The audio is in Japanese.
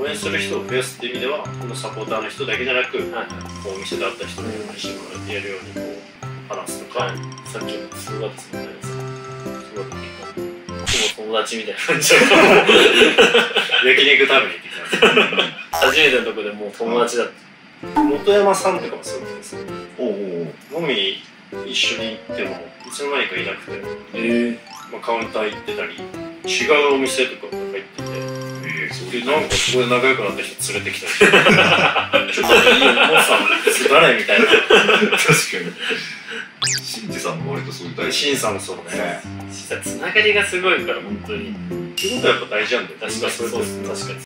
応援する人を増やすっていう意味では、このサポーターの人だけじゃなく、お店であった人に応援してもらってやるようにこう話すとか、さっきの通話ですね、ほぼ友達みたいな感じで焼肉食べに行ってきたんです初めてのとこでもう友達だった、うん、本山さんとかもそうですね。おお、飲みに一緒に行ってもいつの間にかいなくて、まあ、カウンター行ってたり違うお店とか入ってて、なんかすごい仲良くなった人連れてきたりちょっといいお父さん誰みたいな確かにシンジさんも割とそういうタイプ、シンさんもそうね、つながりがすごいから本当にってことはやっぱ大事なんで、確かにそうですね、確かに。